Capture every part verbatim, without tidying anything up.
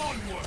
Onward!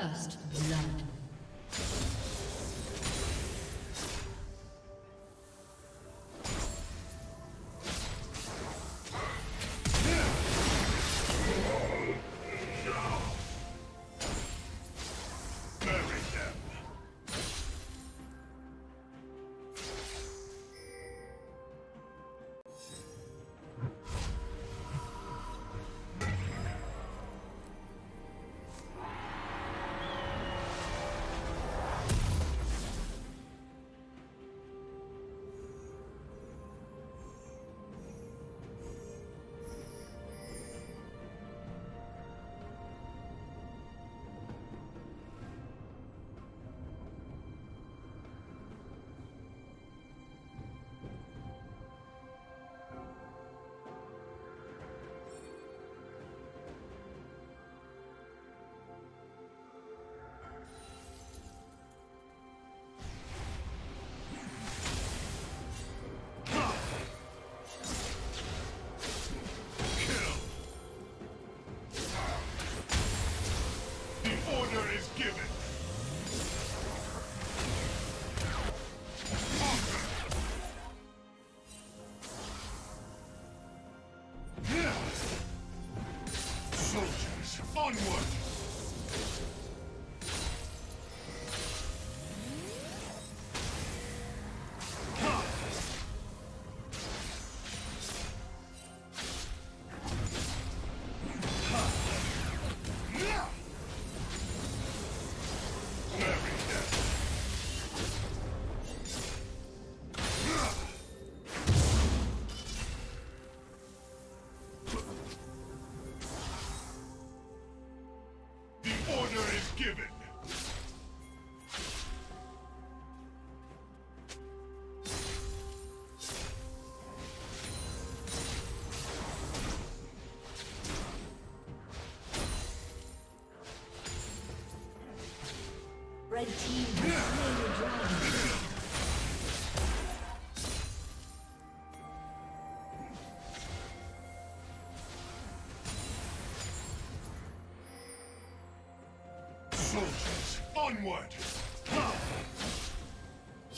First blood. Red team has slain the dragon. Soldiers, onward! Soldiers,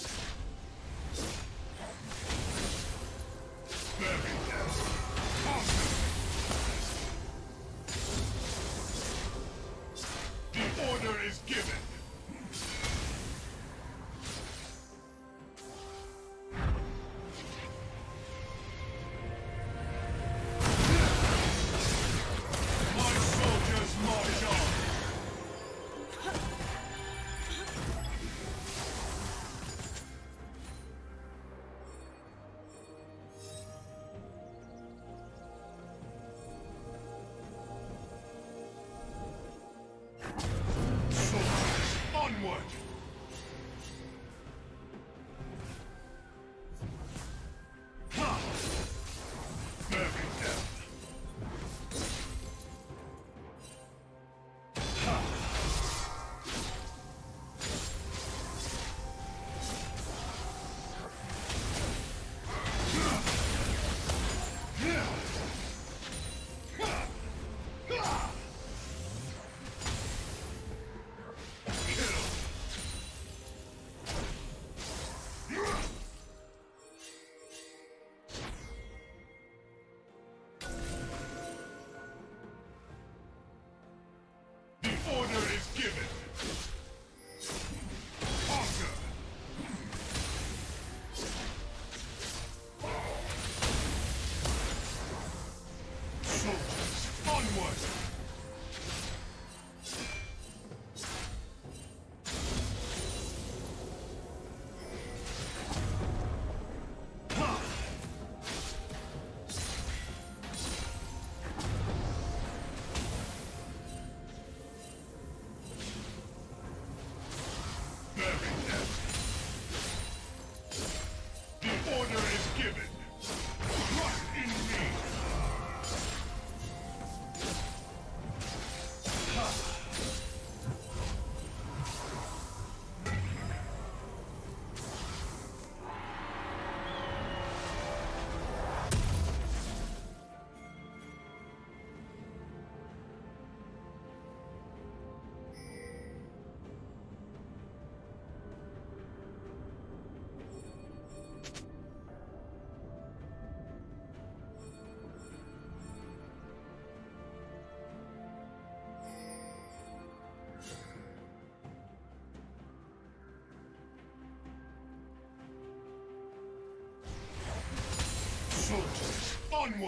onward!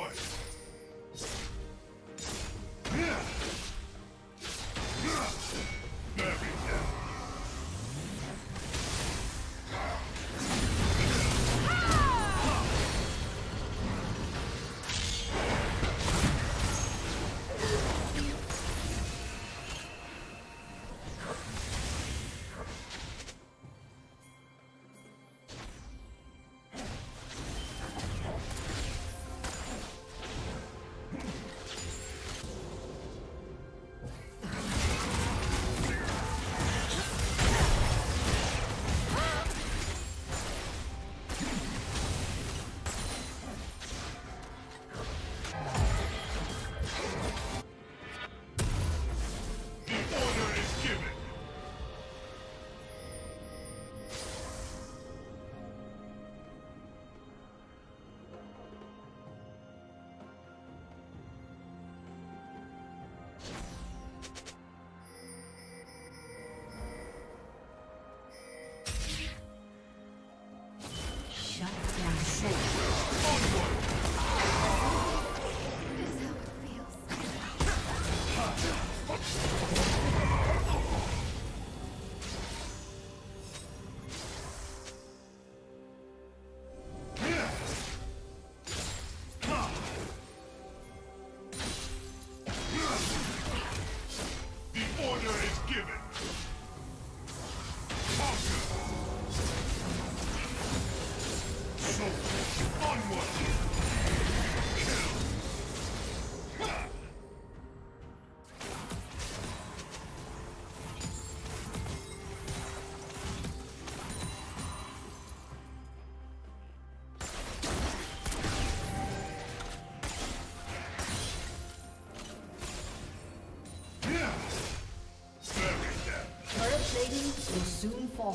soon fall.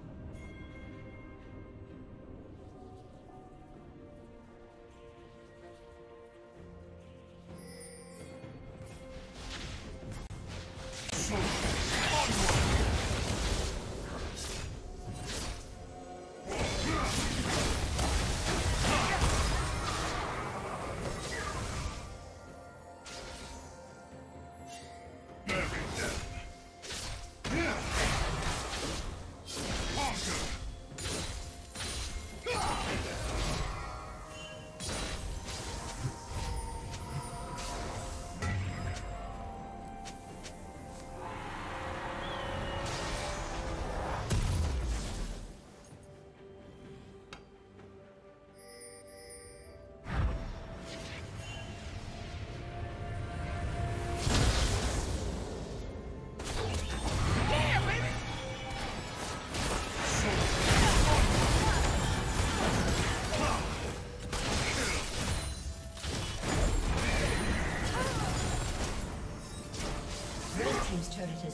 It has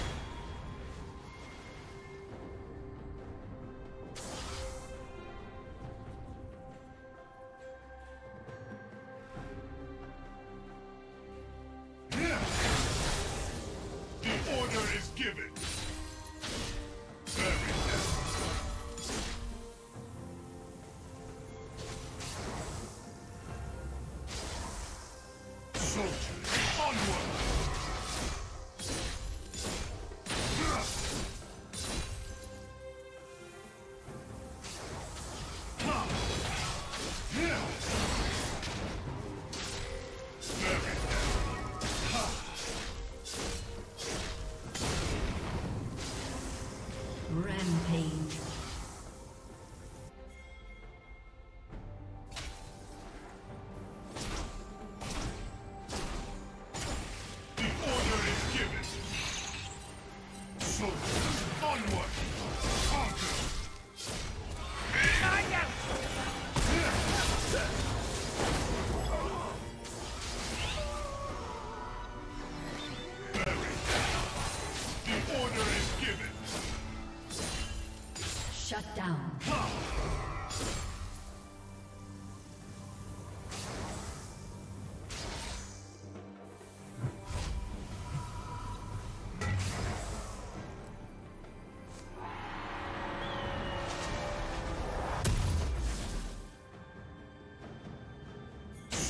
The order is given.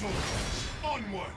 soldiers, onward!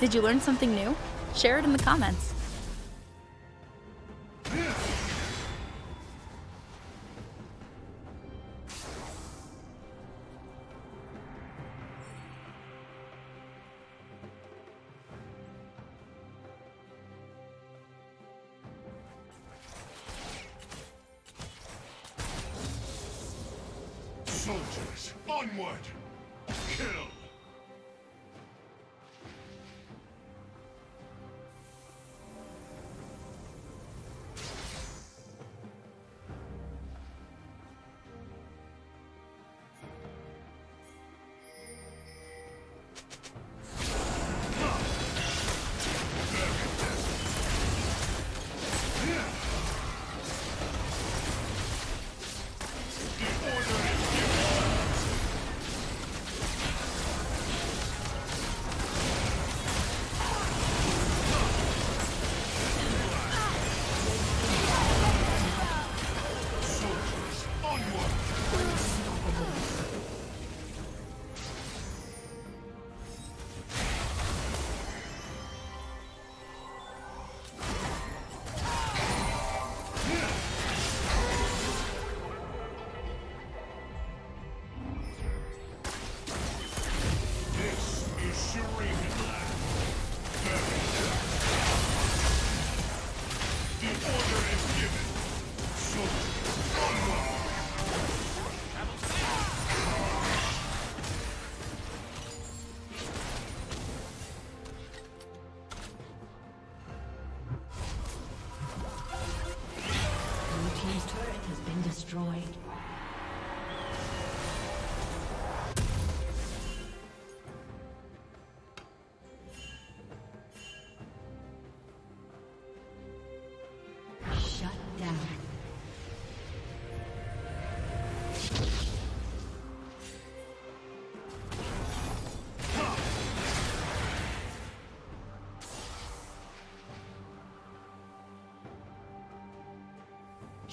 Did you learn something new? Share it in the comments. Soldiers, onward! Kill!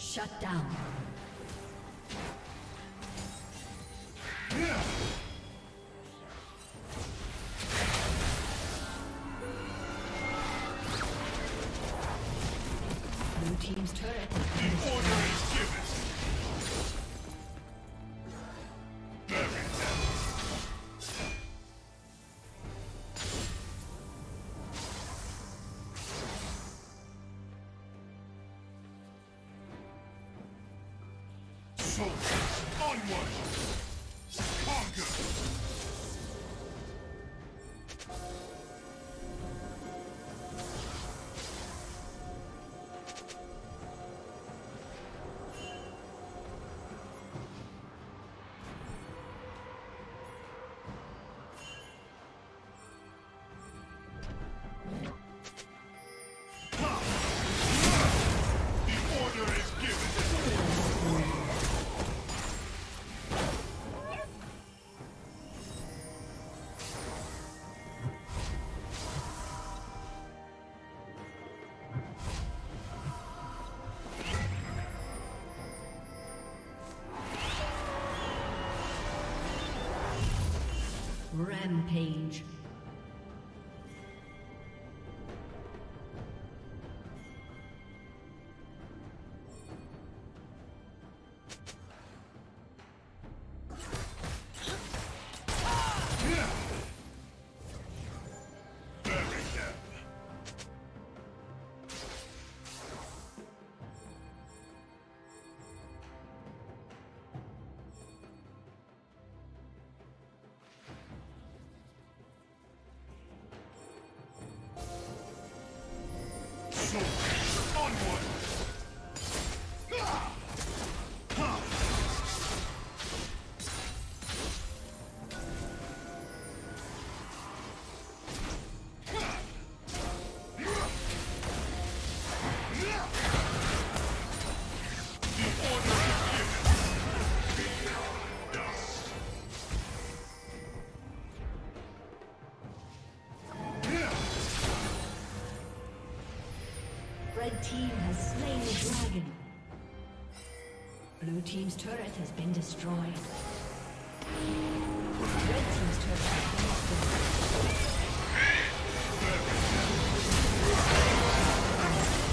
Shut down. Blue team's turret. The order is given. The Rampage. Red team has slain the dragon. Blue team's turret has been destroyed. Red team's turret has been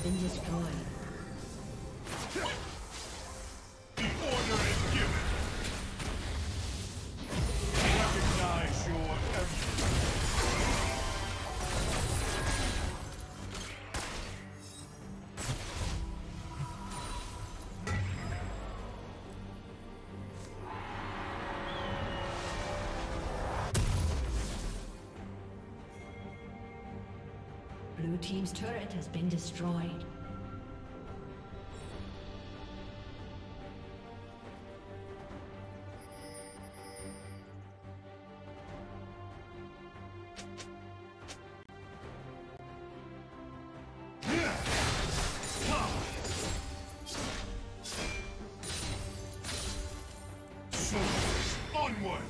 destroyed. Blue team's turret has been destroyed. Soldiers, onward!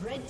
Red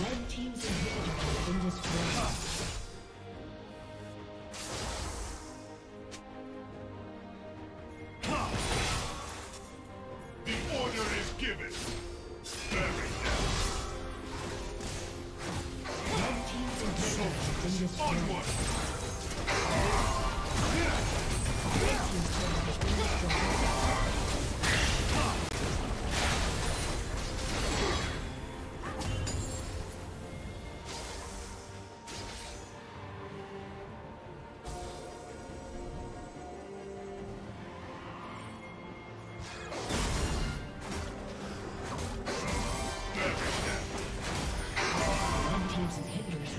Red team's inhibitor has been destroyed. Team's inhibitors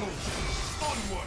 soldiers, onward!